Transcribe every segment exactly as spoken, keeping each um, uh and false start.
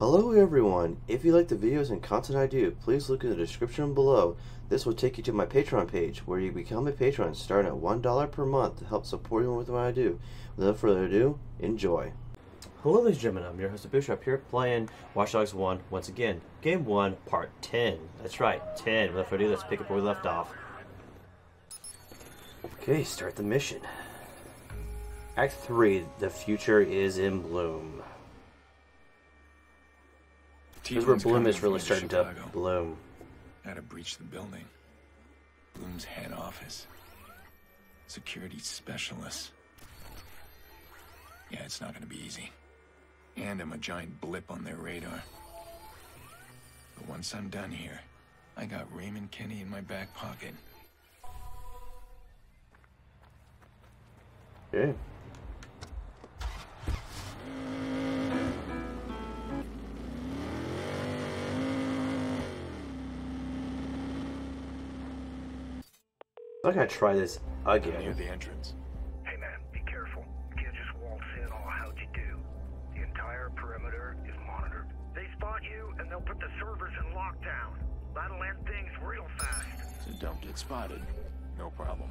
Hello everyone, if you like the videos and content I do, please look in the description below. This will take you to my Patreon page, where you become a patron starting at one dollar per month to help support me with what I do. Without further ado, enjoy. Hello ladies and gentlemen, I'm your host Bootstrap here playing Watch Dogs one once again. Game one, part ten. That's right, ten. Without further ado, let's pick up where we left off. Okay, start the mission. Act three, the future is in Bloom. Here's where Bloom is really starting to bloom. How to breach the building. Bloom's head office. Security specialists. Yeah, it's not gonna be easy. And I'm a giant blip on their radar. But once I'm done here, I got Raymond Kenney in my back pocket. Yeah. I gotta try this again. Near the entrance. Hey man, be careful. You can't just waltz in all how'd you do. The entire perimeter is monitored. They spot you and they'll put the servers in lockdown. That'll end things real fast. So don't get spotted. No problem.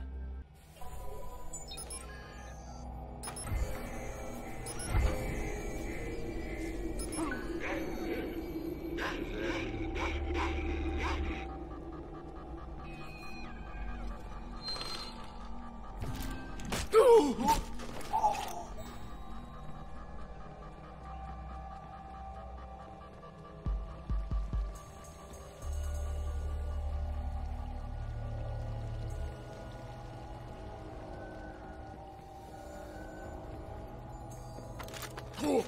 Oh!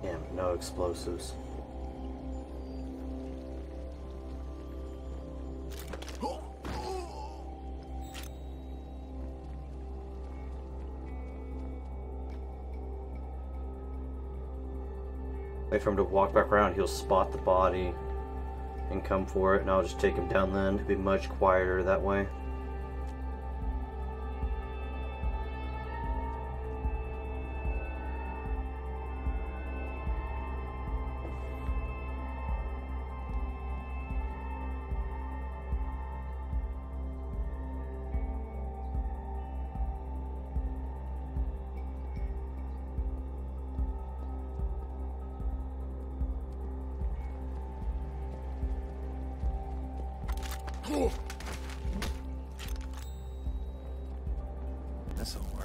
Damn, no explosives. Wait for him to walk back around, he'll spot the body and come for it, and I'll just take him down then. It'll be much quieter that way. This'll work.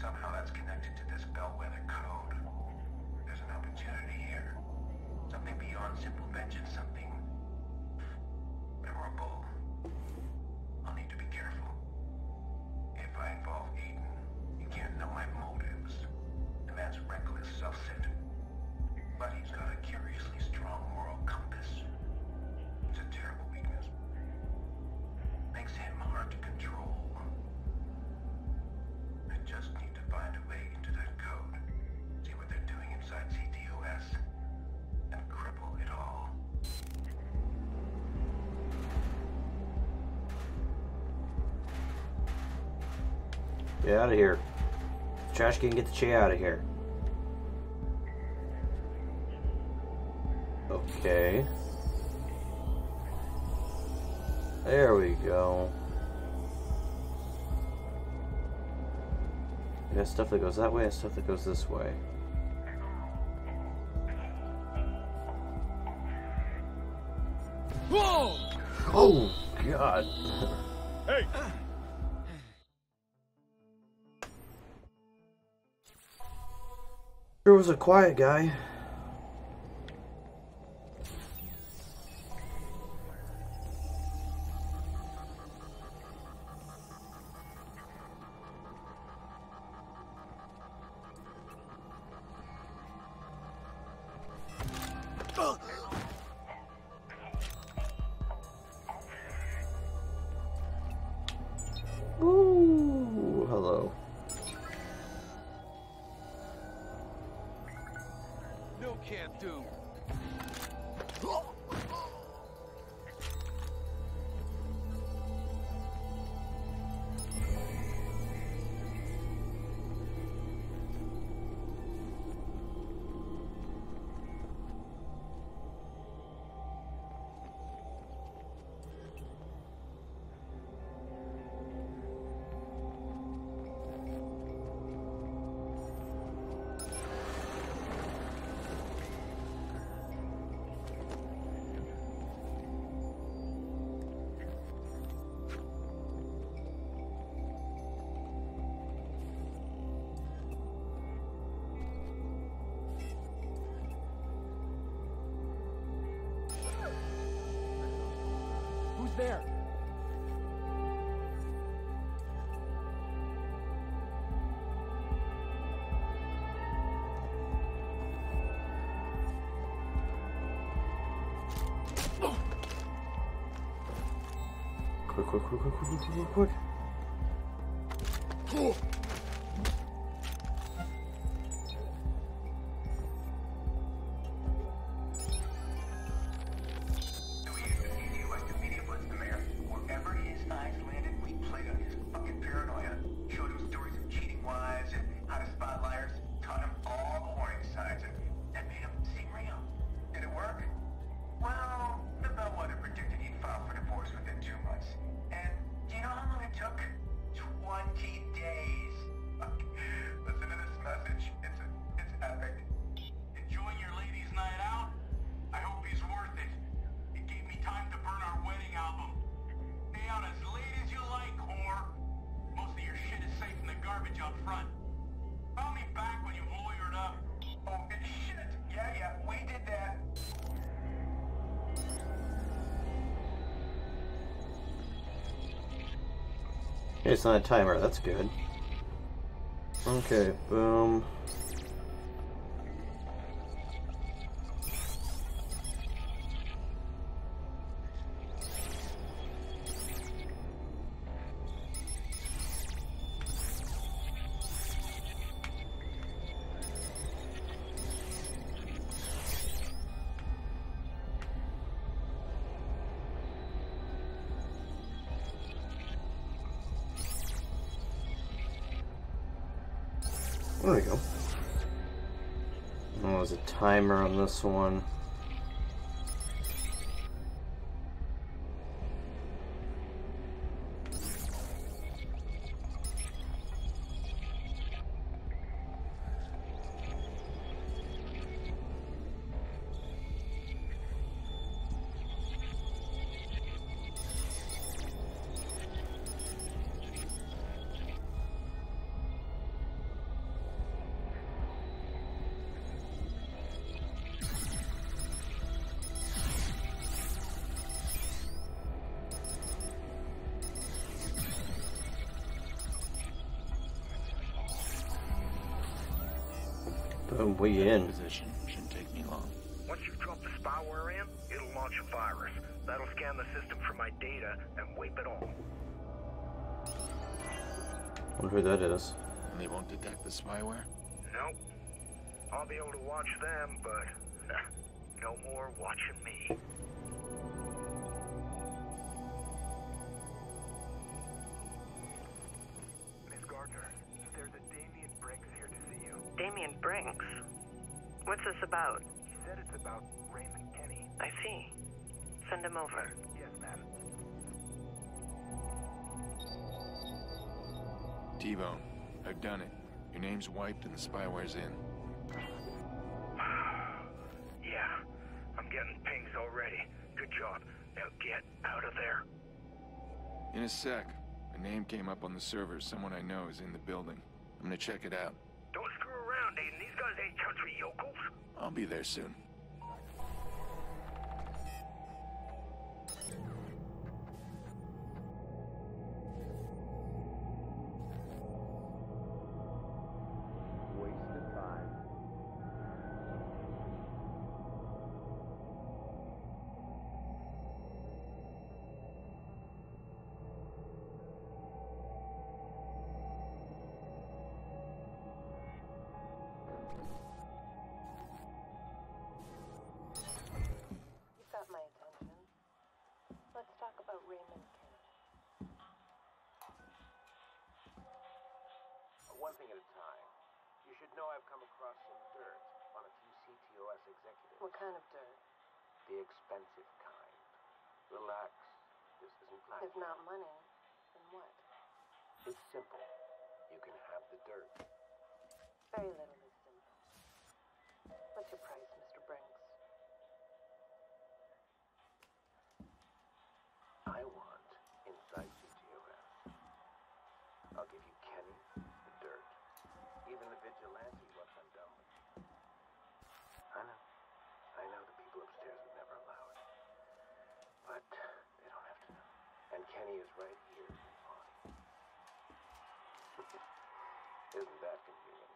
Somehow that's connected to this bellwether code. There's an opportunity here. Something beyond simple vengeance, something memorable. I'll need to be careful. If I involve Aiden, he can't know my motives. The man's reckless, self-centered. But he's got a curiously strong moral compass. It's a terrible weakness. Makes him hard to control. I just need find a way into that code, see what they're doing inside C T O S, and cripple it all. Get out of here. Trash can, get the Che out of here. Okay. There we go. I got stuff that goes that way and stuff that goes this way. Whoa! Oh, God. Hey! Sure was a quiet guy. There. Quick, quick, quick, quick, quick, quick, quick. Cool. It's not a timer, that's good. Okay, boom. There we go. Oh, there's a timer on this one. We in. Position shouldn't take me long. Once you drop the spyware in, it'll launch a virus. That'll scan the system for my data and wipe it all. Wonder who that is. And they won't detect the spyware? Nope. I'll be able to watch them, but no more watching me. Miss Gardner, there's a Damien Brenks here to see you. Damien Brenks? What's this about? He said it's about Raymond Kenney. I see. Send him over. Yes, ma'am. T-Bone, I've done it. Your name's wiped and the spyware's in. Yeah, I'm getting pings already. Good job. Now get out of there. In a sec. A name came up on the server. Someone I know is in the building. I'm gonna check it out. Don't screw around, Aiden. These guys ain't country yokels. I'll be there soon. One thing at a time. You should know I've come across some dirt on a few C T O S executives. What kind of dirt? The expensive kind. Relax. This isn't black. If not money, then what? It's simple. You can have the dirt. Very little is simple. What's your price, Mister Brenks? I want inside C T O S. I'll give you Kenny. Even the vigilante wants them done with you. I know. I know the people upstairs would never allow it. But they don't have to know. And Kenny is right here in his body. Isn't that convenient?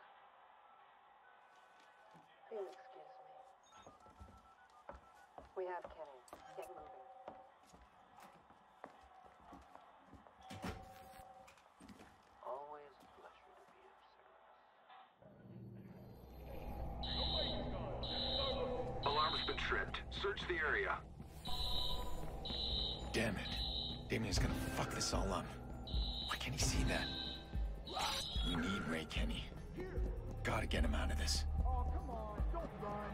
Please excuse me. We have Kenny. Get moving. Been tripped. Search the area. Damn it. Damien's gonna fuck this all up. Why can't he see that? We need Ray Kenny. Gotta get him out of this. Oh, come on. Don't run.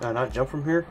Can I not jump from here?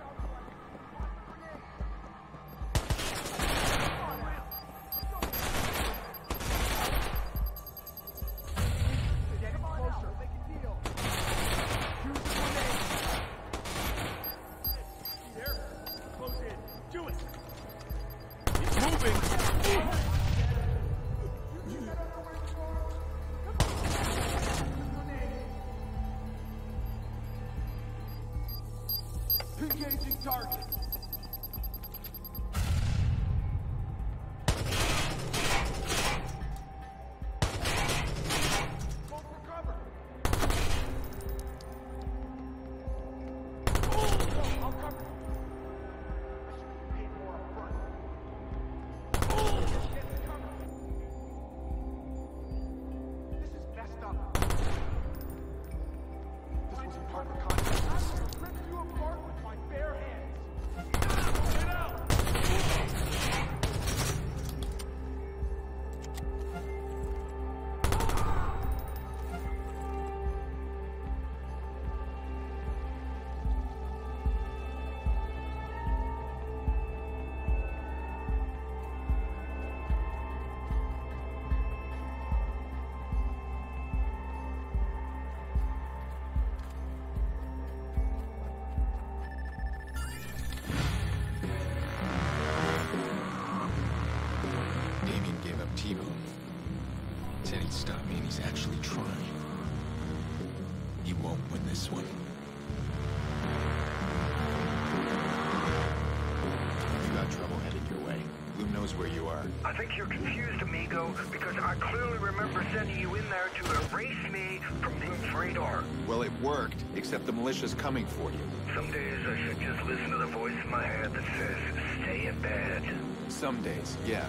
I think you're confused, amigo, because I clearly remember sending you in there to erase me from Bloom's radar. Well, it worked, except the militia's coming for you. Some days I should just listen to the voice in my head that says, stay in bed. Some days, yeah.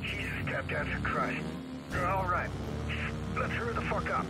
Jesus, tap dance for Christ. All right, let's hurry the fuck up.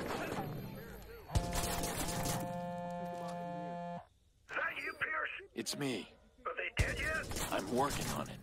Is that you, Pierce? It's me. Are they dead yet? I'm working on it.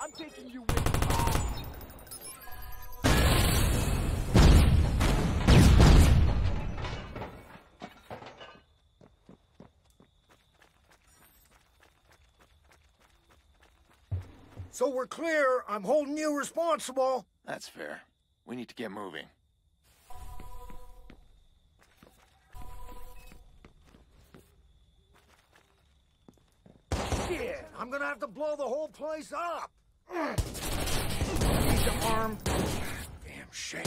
I'm taking you with me. So we're clear. I'm holding you responsible. That's fair. We need to get moving. I'm gonna have to blow the whole place up! Need your arm? Damn shame.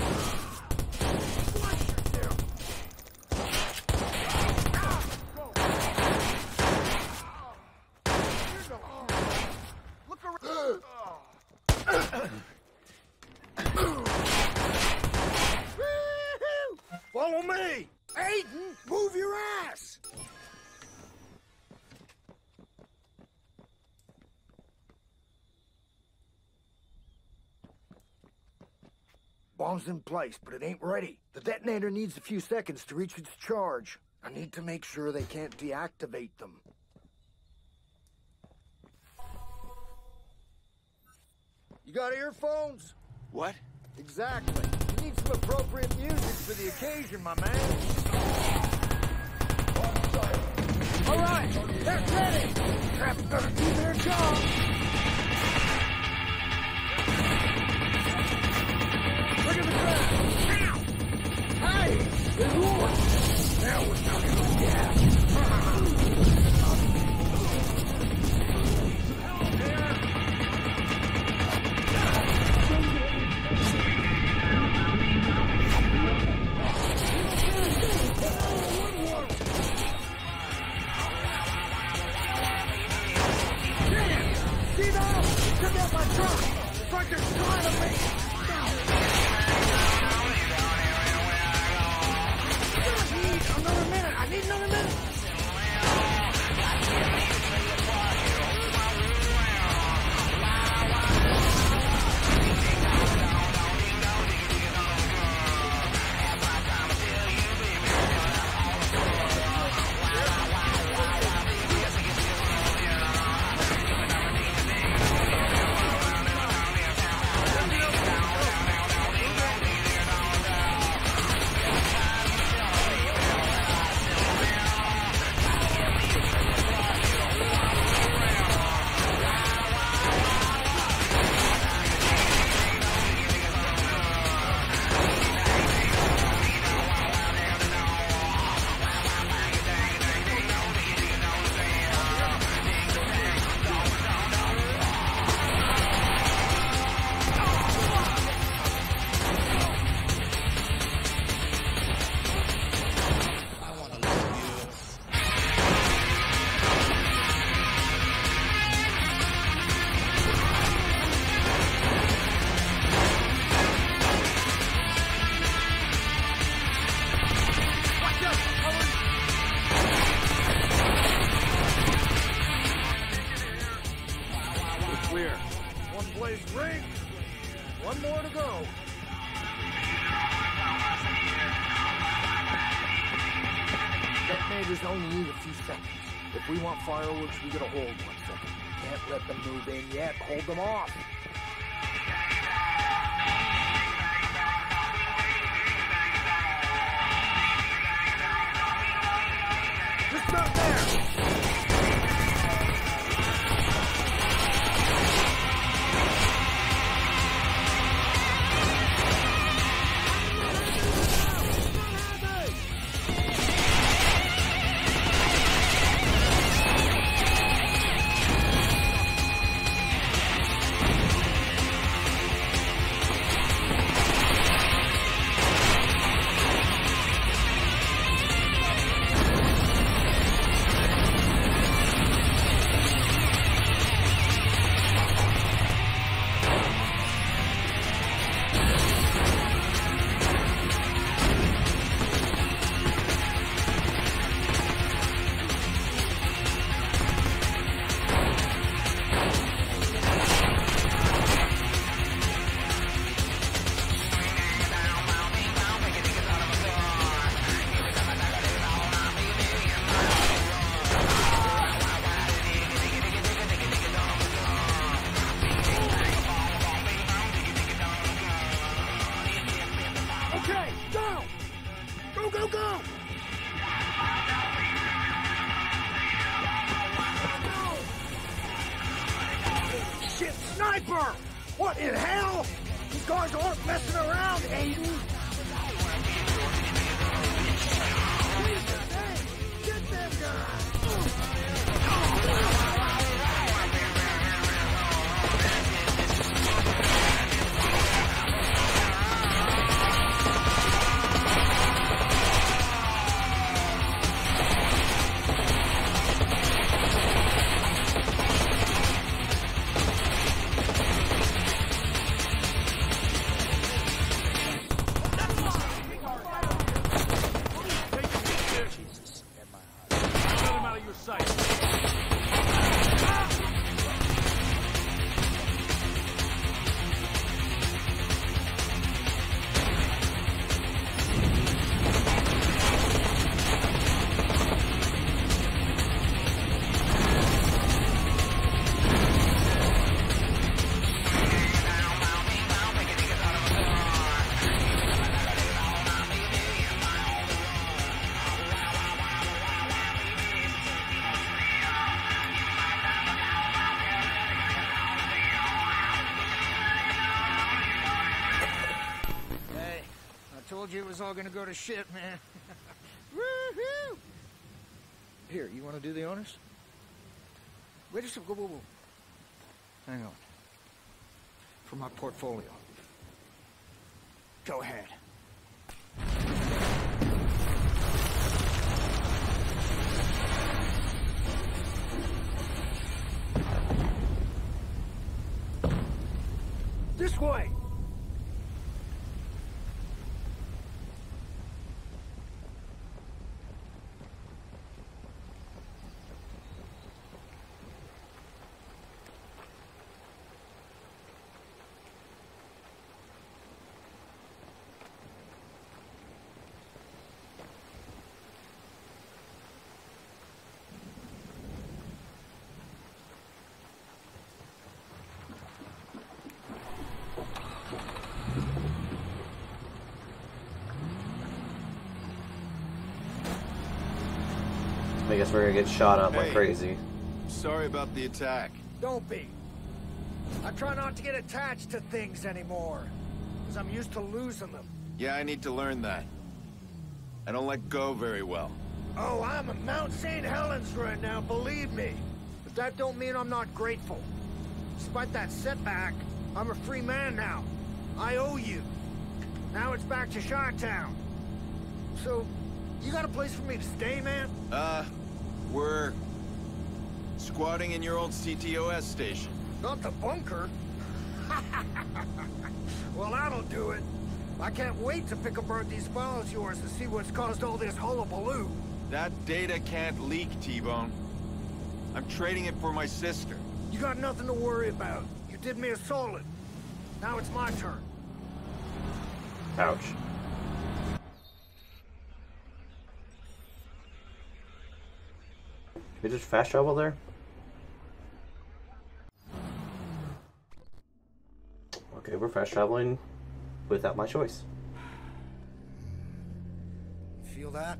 Look around. Follow me! Aiden, move your ass! Bomb's in place, but it ain't ready. The detonator needs a few seconds to reach its charge. I need to make sure they can't deactivate them. You got earphones? What? Exactly. You need some appropriate music for the occasion, my man. Oh, all right, they're ready. Trap's gonna do their job. Look at the ground! Hey! There's more! Now we're talking about gas! Help here! Damn! T-Bone! Took out my truck! Fucker's trying to make it! Another minute! I need another minute! One more to go. Detonators only need a few seconds. If we want fireworks, we gotta hold one second. Can't let them move in yet. Hold them off. Just not there! It was all gonna go to shit, man. Woo-hoo! Here, you wanna do the honors? Wait a second. Whoa, whoa, whoa. Hang on. For my portfolio. Go ahead. This way! I guess we're gonna get shot up hey, like crazy. Sorry about the attack. Don't be. I try not to get attached to things anymore, because I'm used to losing them. Yeah, I need to learn that. I don't let go very well. Oh, I'm at Mount Saint Helens right now, believe me. But that don't mean I'm not grateful. Despite that setback, I'm a free man now. I owe you. Now it's back to Shiretown. So, you got a place for me to stay, man? Uh... We're squatting in your old C T O S station. Not the bunker. Well, that'll do it. I can't wait to pick apart these files of yours and see what's caused all this hullabaloo. That data can't leak, T-Bone. I'm trading it for my sister. You got nothing to worry about. You did me a solid. Now it's my turn. Ouch. Can we just fast travel there? Okay, we're fast traveling without my choice. Feel that?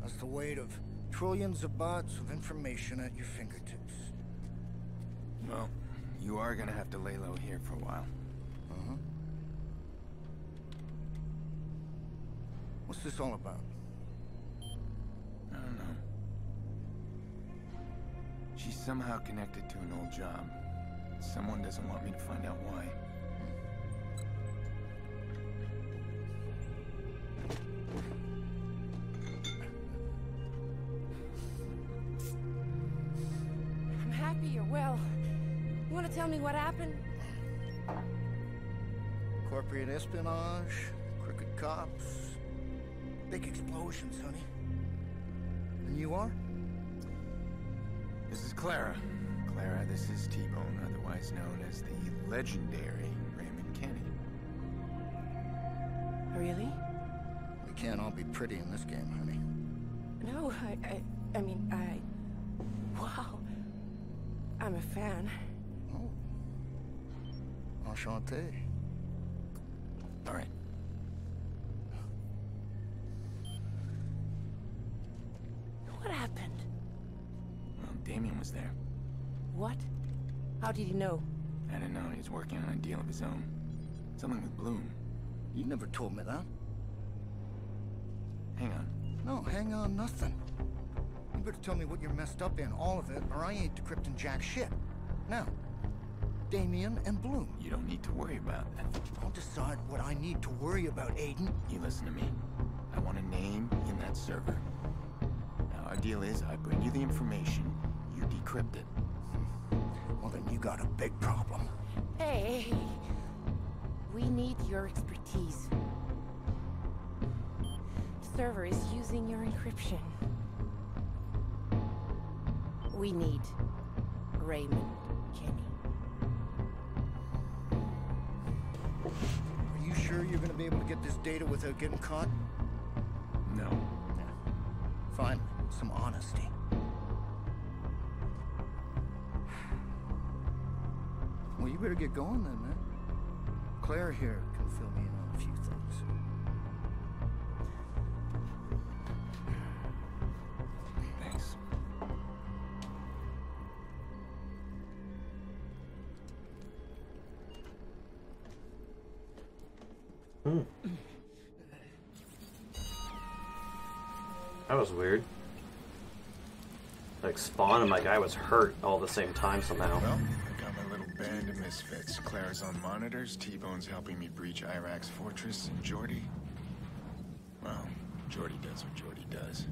That's the weight of trillions of bytes of information at your fingertips. Well, you are gonna have to lay low here for a while. Uh-huh. What's this all about? I don't know. She's somehow connected to an old job. Someone doesn't want me to find out why. Tell me what happened? Corporate espionage, crooked cops, big explosions, honey. And you are? This is Clara. Clara, this is T-Bone, otherwise known as the legendary Raymond Kenney. Really? We can't all be pretty in this game, honey. No, I, I, I mean, I... Wow. I'm a fan. Enchanté. All right. What happened? Well, Damien was there. What? How did he know? I don't know. He was working on a deal of his own. Something with Bloom. You never told me that. Hang on. No, hang on nothing. You better tell me what you're messed up in, all of it, or I ain't decrypting jack shit. Now. Damien and Bloom. You don't need to worry about that. I'll decide what I need to worry about, Aiden. You listen to me. I want a name in that server. Now, our deal is I bring you the information, you decrypt it. Well, then you got a big problem. Hey, we need your expertise. The server is using your encryption. We need Raymond Kenney. Are you sure you're going to be able to get this data without getting caught? No. No. Fine. Some honesty. Well, you better get going then, man. Claire here can fill me in on a few things. Thanks. Mm. That was weird. Like Spawn and my guy was hurt all at the same time somehow. Well, I got my little band of misfits. Claire's on monitors, T-Bone's helping me breach Iraq's fortress, and Jordy. Well, Jordy does what Jordy does.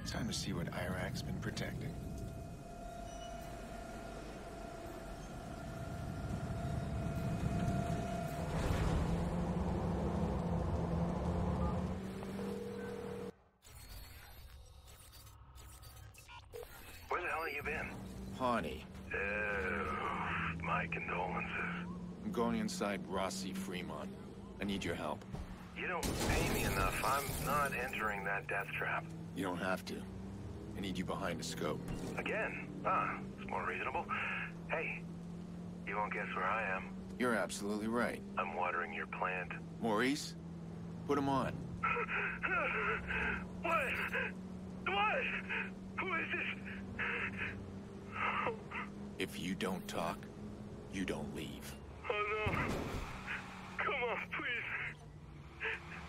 It's time to see what Iraq's been protecting. Inside Rossi-Fremont. I need your help. You don't pay me enough. I'm not entering that death trap. You don't have to. I need you behind a scope. Again? Ah, it's more reasonable. Hey, you won't guess where I am. You're absolutely right. I'm watering your plant. Maurice, put him on. What? What? Who is this? If you don't talk, you don't leave. Oh, no. Come on, please.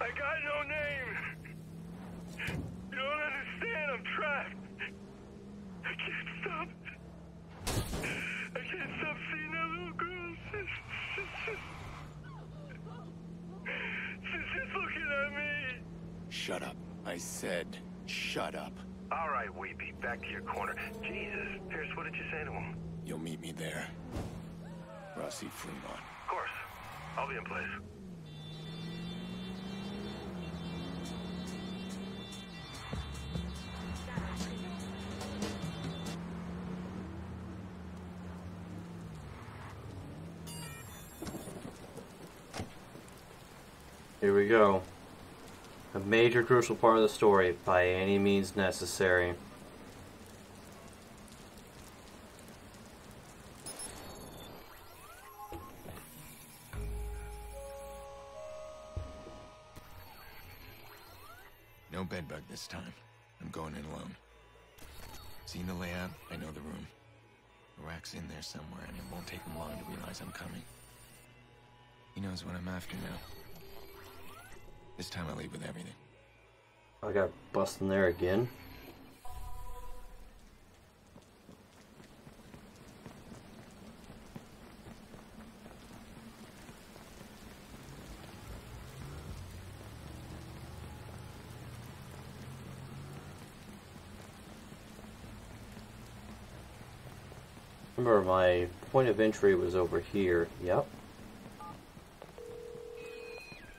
I got no name. You don't understand. I'm trapped. I can't stop. I can't stop seeing that little girl. She's, she's, just, she's just looking at me. Shut up. I said, shut up. All right, Weepy. Back to your corner. Jesus, Pierce, what did you say to him? You'll meet me there. Rossi-Fremont. Of course. I'll be in place. Here we go. A major crucial part of the story, by any means necessary. No bedbug this time. I'm going in alone. Seen the layout, I know the room. Iraq's in there somewhere, and it won't take him long to realize I'm coming. He knows what I'm after now. This time I leave with everything. I got busted in there again. Remember, my point of entry was over here. Yep.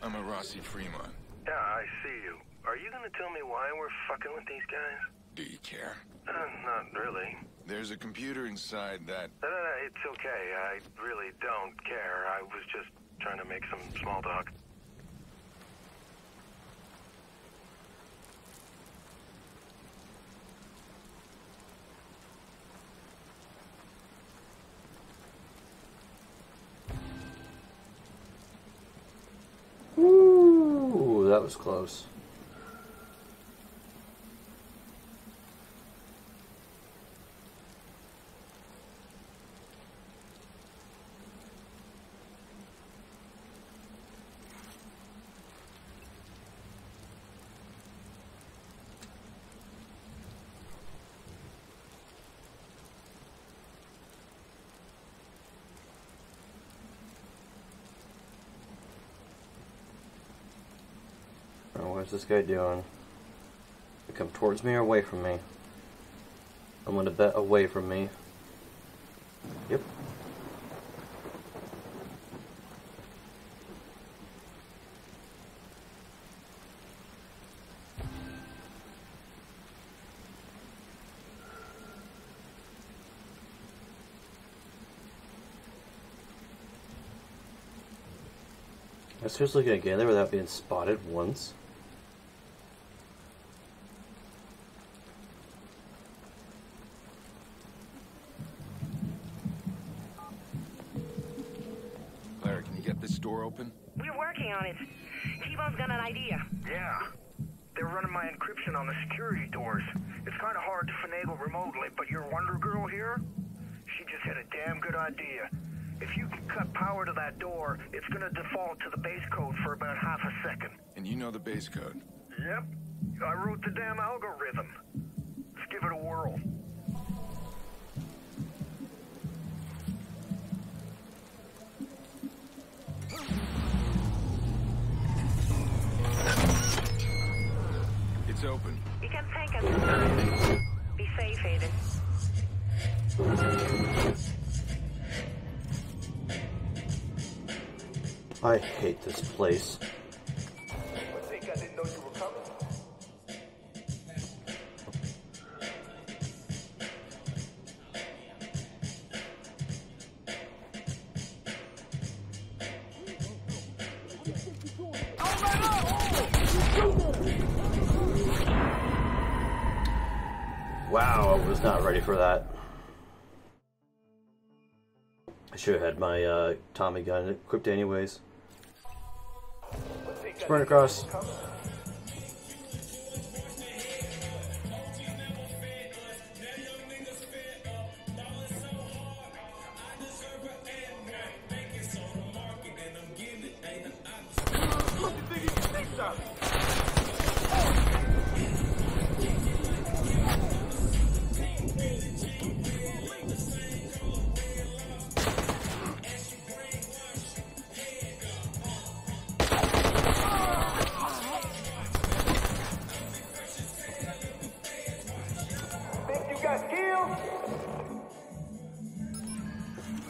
I'm a Rossi-Fremont. Yeah, I see you. Are you gonna tell me why we're fucking with these guys? Do you care? Uh, not really. There's a computer inside that... No, no, no, it's okay. I really don't care. I was just trying to make some small talk. That was close. What's this guy doing? He come towards me or away from me? I'm gonna bet away from me. Yep. I was seriously gonna get in there without being spotted once. Open? We're working on it. T-Bone's got an idea. Yeah. They're running my encryption on the security doors. It's kind of hard to finagle remotely, but your Wonder Girl here? She just had a damn good idea. If you can cut power to that door, it's going to default to the base code for about half a second. And you know the base code? Yep. I wrote the damn algorithm. Let's give it a whirl. Open. You can thank us. Be safe, Aiden. I hate this place. I think I didn't know you were coming. Wow, I was not ready for that. I should have had my uh, Tommy gun equipped anyways. Let's run across.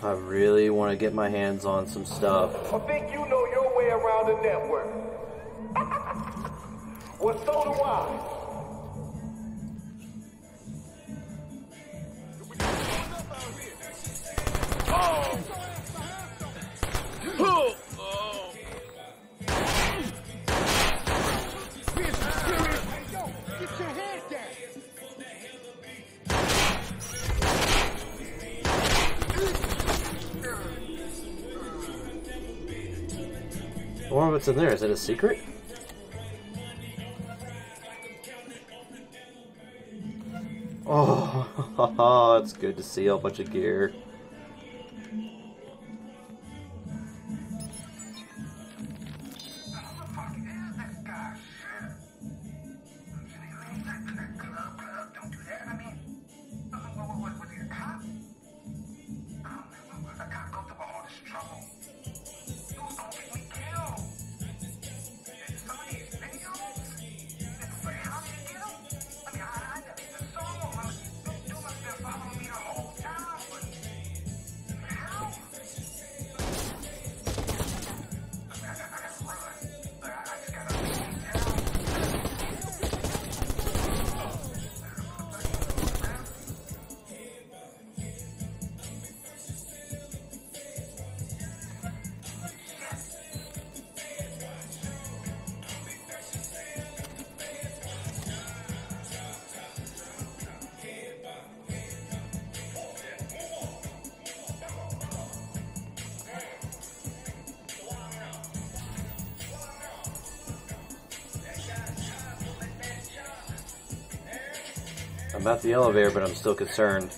I really want to get my hands on some stuff. I think you know your way around the network. Well, so do I. Oh. I wonder what's in there. Is it a secret? Oh, it's good to see a bunch of gear. I'm at the elevator, but I'm still concerned.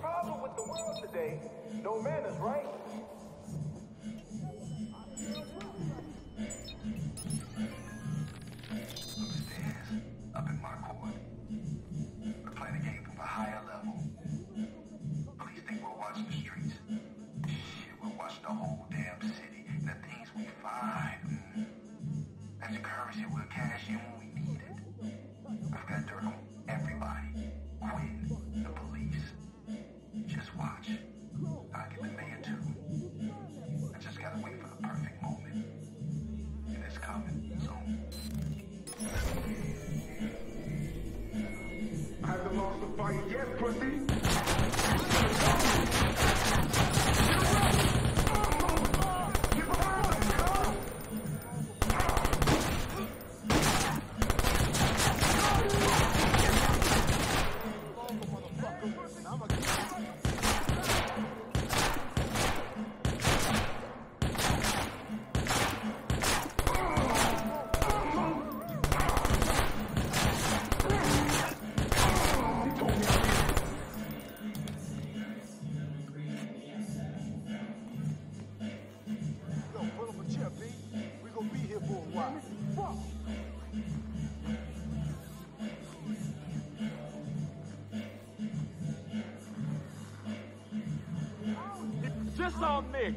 Problem with the world today, no man is right.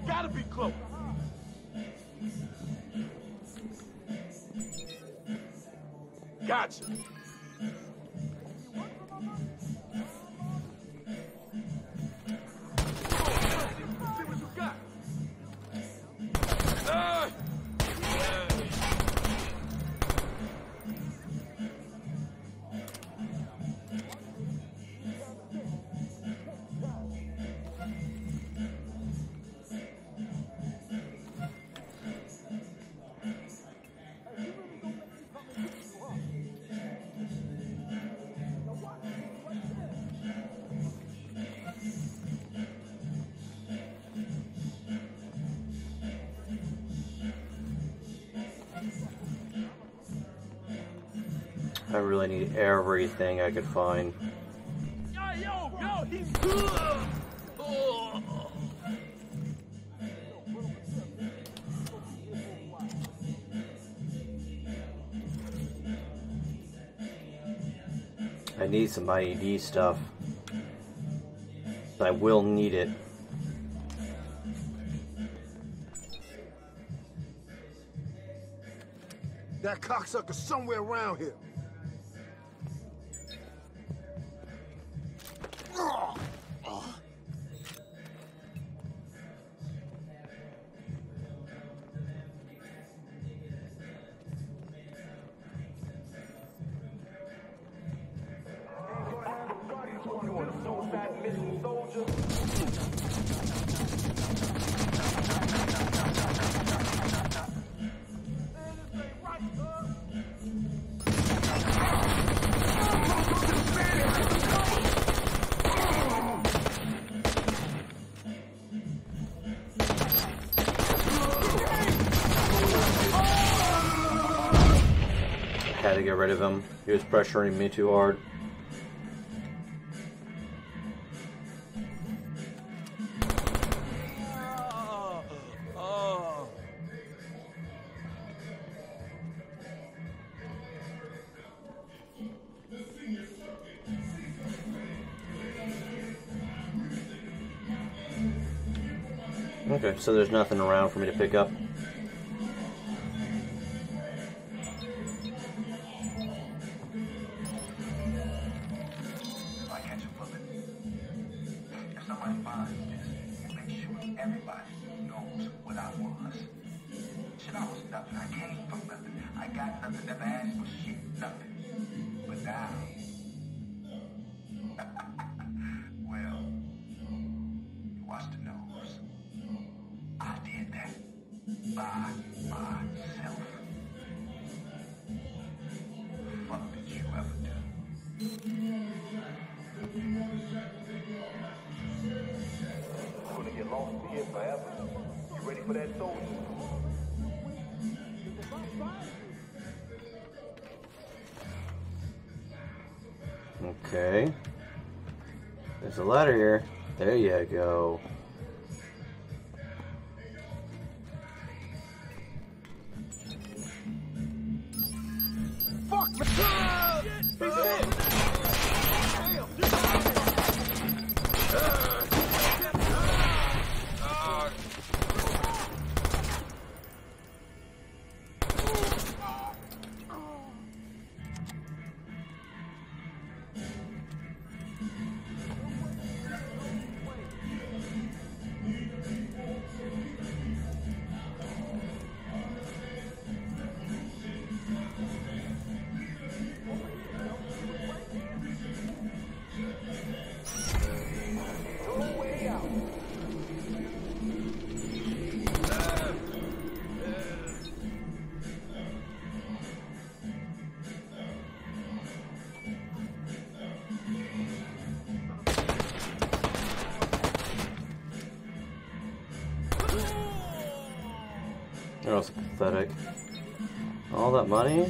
Gotta be close. Gotcha. I really need everything I could find. I need some I E D stuff. I will need it. That cocksucker's somewhere around here. So get rid of him. He was pressuring me too hard. Okay, so there's nothing around for me to pick up. Okay. There's a ladder here. There you go. Fuck! Ah! Shit! He's ah! in! That was pathetic. All that money?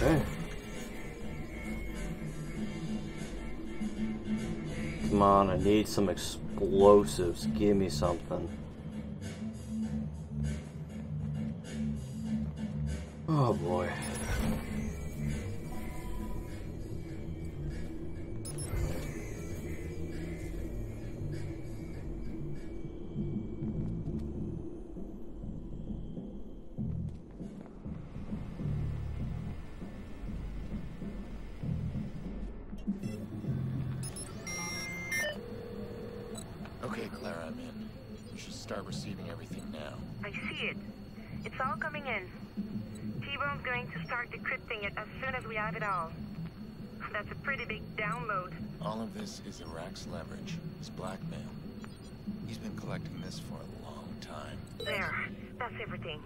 Okay. Come on, I need some explosives. Give me something. Oh boy. Is Iraq's leverage, his blackmail. He's been collecting this for a long time. There. That's everything.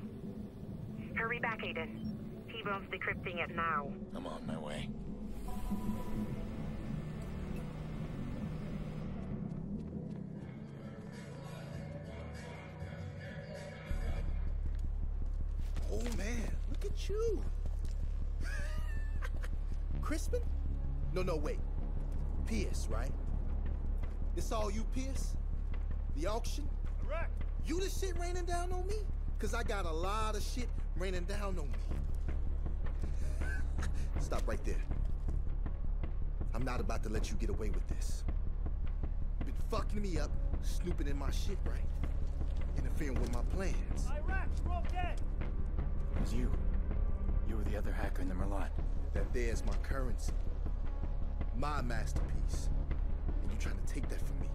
Hurry back, Aiden. T-Bone's decrypting it now. I'm on my way. Oh, man. Look at you. Crispin? No, no, wait. Pierce, right? It's all you, Pierce? The auction? Correct. You the shit raining down on me? Cause I got a lot of shit raining down on me. Stop right there. I'm not about to let you get away with this. You've been fucking me up, snooping in my shit, right? Interfering with my plans. Iraq, broke dead! It was you. You were the other hacker in the Merlaut. That there's my currency. My masterpiece. And you trying to take that from me.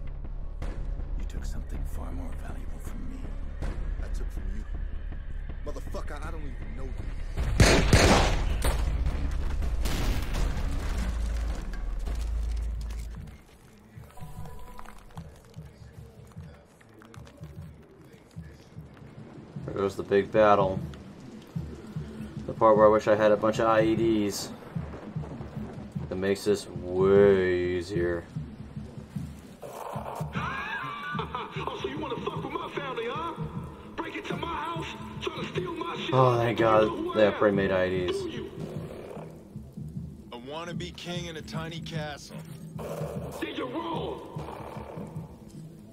You took something far more valuable from me. I took from you. Motherfucker, I don't even know you. There goes the big battle. The part where I wish I had a bunch of I E Ds. That makes this way easier. Oh, so you wanna fuck with my family, huh? Break into my house, try to steal my shit. Oh, thank God they have pre-made I Ds. A wannabe king in a tiny castle. Did you roll?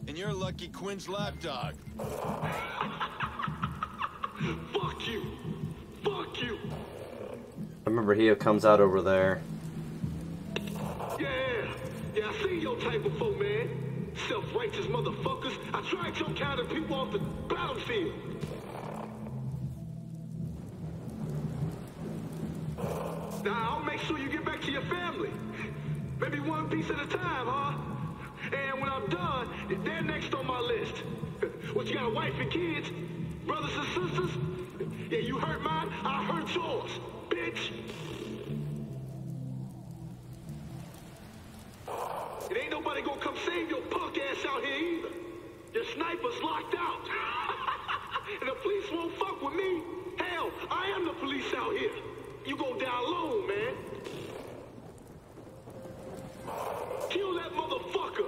And you're lucky Quinn's lapdog. Fuck you! Fuck you! I remember he comes out over there. Yeah, yeah, I seen your type before, man. Self-righteous motherfuckers. I tried to counter people off the battlefield. Now I'll make sure you get back to your family. Maybe one piece at a time, huh? And when I'm done, they're next on my list. What, you got a wife and kids? Brothers and sisters, yeah, you hurt mine, I hurt yours, bitch! It ain't nobody gonna come save your punk ass out here either. Your sniper's locked out. And the police won't fuck with me. Hell, I am the police out here. You go down low, man. Kill that motherfucker!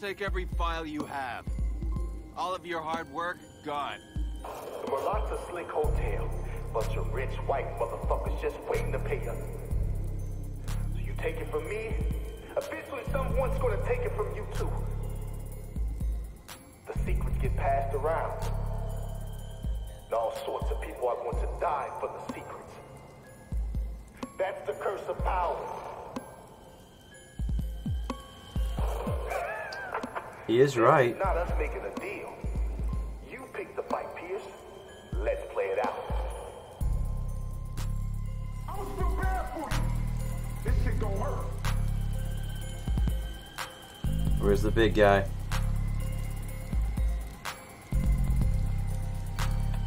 Take every file you have. All of your hard work, gone. Merlaut's a slick hotel. Bunch of rich white motherfuckers just waiting to pay us. So you take it from me? Eventually someone's gonna take it from you too. The secrets get passed around. And all sorts of people are going to die for the secrets. That's the curse of power. He is right. Not us making a deal. You picked the fight, Pierce. Let's play it out. I was too bad for you. This shit gon' hurt. Where's the big guy?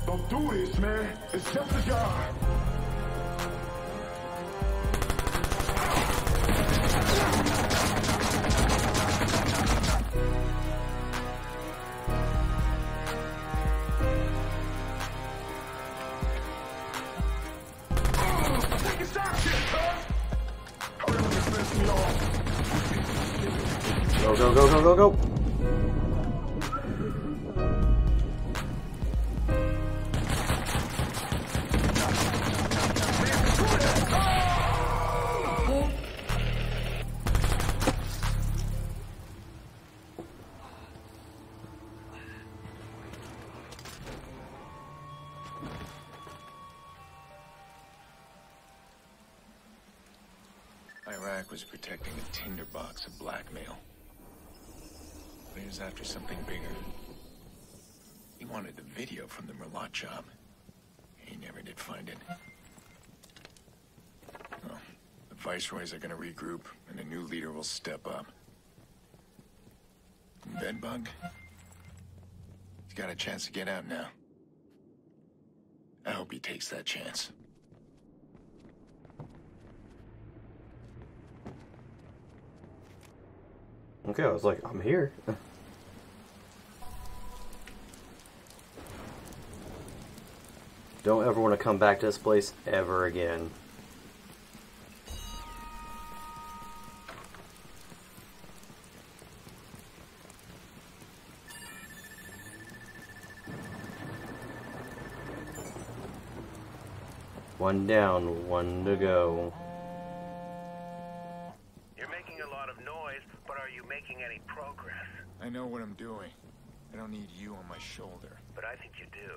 Don't do this, man. It's just a job. Go, go, go, go, go, go. Iraq was protecting a tinderbox of blackmail. He was after something bigger. He wanted the video from the Merlaut job. He never did find it. Well, the Viceroys are gonna regroup, and a new leader will step up. Bedbug? He's got a chance to get out now. I hope he takes that chance. Okay, I was like, I'm here. Don't ever want to come back to this place ever again. One down, one to go. You're making a lot of noise, but are you making any progress? I know what I'm doing. I don't need you on my shoulder. But I think you do.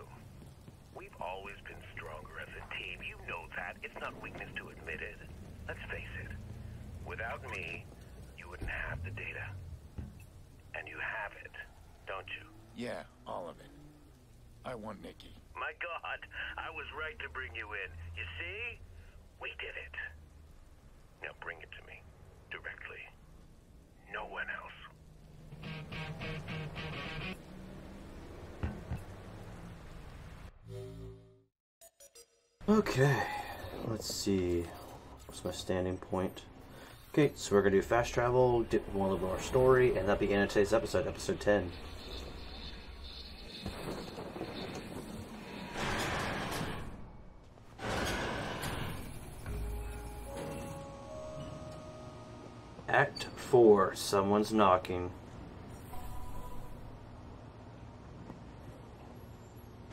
We've always been stronger as a team. You know that. It's not weakness to admit it. Let's face it. Without me, you wouldn't have the data. And you have it, don't you? Yeah, all of it. I want Nikki. My God, I was right to bring you in. You see? We did it. Now bring it to me. Directly. No one else. Okay. Let's see. What's my standing point? Okay, so we're gonna do fast travel, dip one of our story, and that'll be the end of today's episode, episode ten. Act four, someone's knocking. All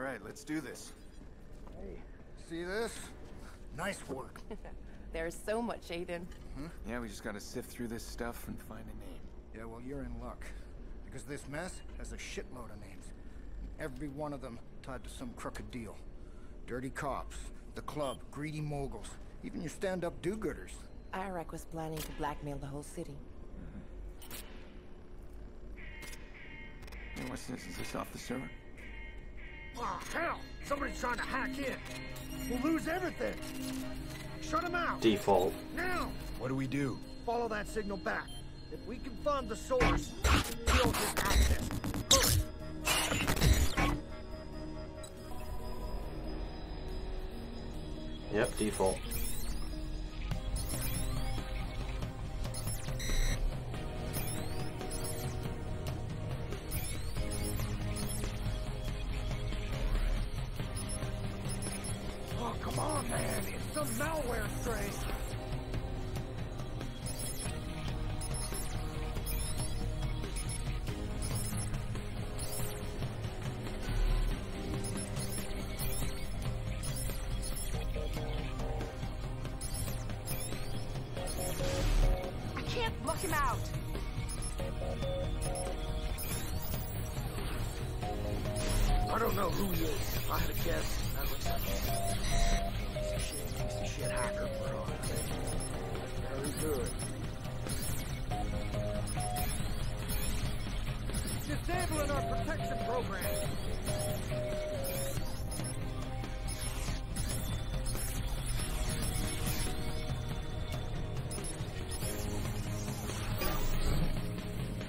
right, let's do this. Hey, see this? Nice work. There's so much, Aiden. Hmm? Yeah, we just gotta sift through this stuff and find a name. Yeah, well, you're in luck. Because this mess has a shitload of names. And every one of them tied to some crooked deal. Dirty cops, the club, greedy moguls, even your stand-up do-gooders. Iraq was planning to blackmail the whole city. Mm-hmm. Hey, what's this? Is this off the server? Oh, hell! Somebody's trying to hack in! We'll lose everything! Shut him out! Default. Now! What do we do? Follow that signal back. If we can find the source, we'll get access. Yep, default. Oh, come on, man. It's some malware trace.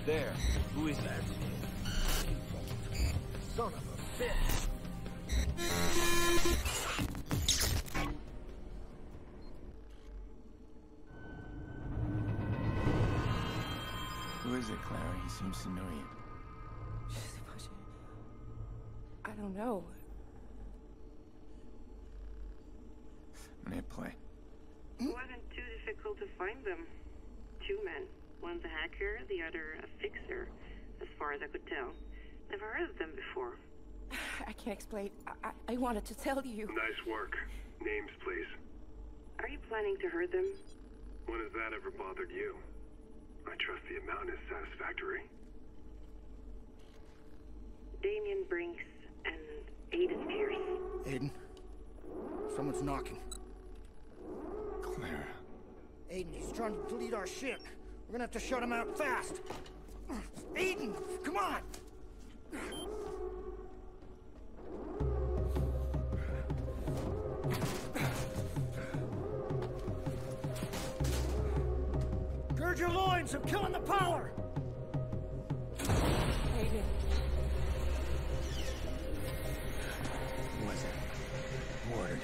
There. Who is that? Son of a bitch. Who is it, Clara? He seems to know you. I don't know. I'm gonna play. It wasn't too difficult to find them. Two men. One's a hacker, the other a fixer, as far as I could tell. Never heard of them before. I can't explain. I, I, I wanted to tell you. Nice work. Names, please. Are you planning to hurt them? When has that ever bothered you? I trust the amount is satisfactory. Damien Brenks and Aiden Pierce. Aiden? Someone's knocking. Clara. Aiden, he's trying to delete our ship. We're gonna have to shut him out fast! Aiden! Come on! Gird your loins! I'm killing the power! Aiden. Who was it? Word.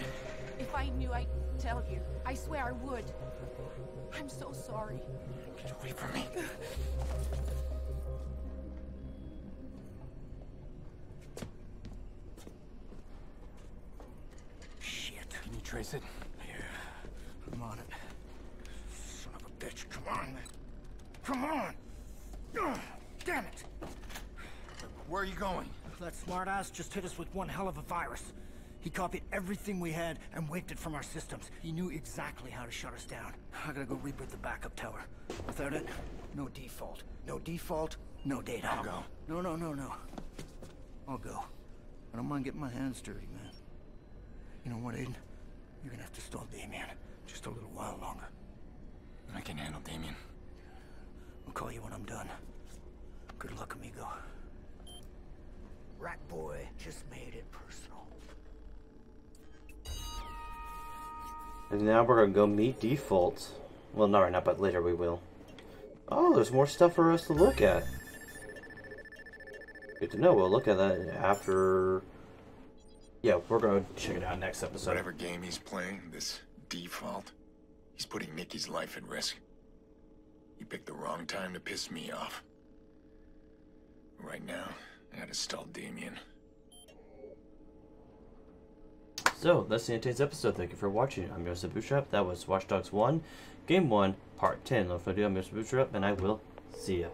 If I knew, I'd tell you. I swear I would. I'm so sorry. Get away from me. Shit. Can you trace it? Yeah. I'm on it. on, man. Come on. Ugh, damn it. Where are you going? That smartass just hit us with one hell of a virus. He copied everything we had and wiped it from our systems. He knew exactly how to shut us down. I gotta go reboot the backup tower. Without it, no default. No default, no data. I'll go. No, no, no, no. I'll go. I don't mind getting my hands dirty, man. You know what, Aiden? You're gonna have to stall Damien. Just a little while longer. I can handle Damien. I'll call you when I'm done. Good luck, amigo. Rat boy just made it personal. And now we're gonna go meet Default. Well, not right now, but later we will. Oh, there's more stuff for us to look at. Good to know. We'll look at that after. Yeah, we're gonna check it out next episode. Whatever game he's playing, this Default, he's putting Nikki's life at risk. He picked the wrong time to piss me off. Right now, I had to stall Damien. So, that's the end of today's episode. Thank you for watching. I'm Yosef Bootstrap. That was Watch Dogs one, Game one, Part ten. Don't forget to do, I'm Yosef Bootstrap, and I will see ya.